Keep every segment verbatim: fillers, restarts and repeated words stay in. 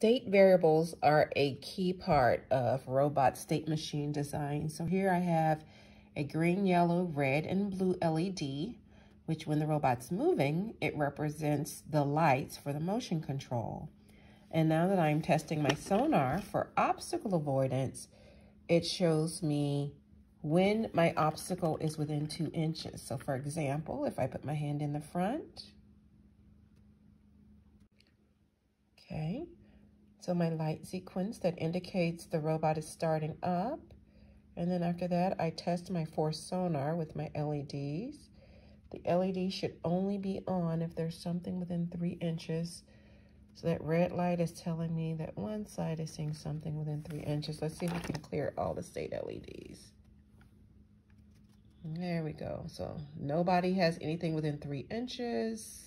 State variables are a key part of robot state machine design. So here I have a green, yellow, red, and blue L E D, which when the robot's moving, it represents the lights for the motion control. And now that I'm testing my sonar for obstacle avoidance, it shows me when my obstacle is within two inches. So for example, if I put my hand in the front, okay, so my light sequence that indicates the robot is starting up. And then after that, I test my force sonar with my L E Ds. The L E D should only be on if there's something within three inches. So that red light is telling me that one side is seeing something within three inches. Let's see if we can clear all the state L E Ds. There we go. So nobody has anything within three inches.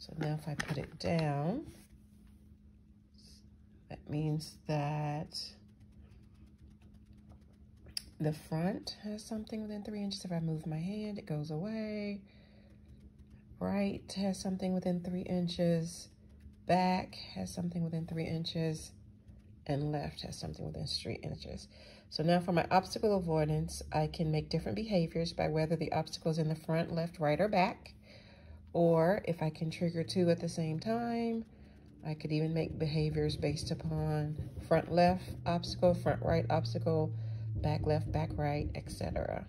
So now if I put it down, that means that the front has something within three inches. If I move my hand, it goes away. Right has something within three inches. Back has something within three inches. And left has something within three inches. So now for my obstacle avoidance, I can make different behaviors by whether the obstacle is in the front, left, right, or back. Or if I can trigger two at the same time, I could even make behaviors based upon front left obstacle, front right obstacle, back left, back right, et cetera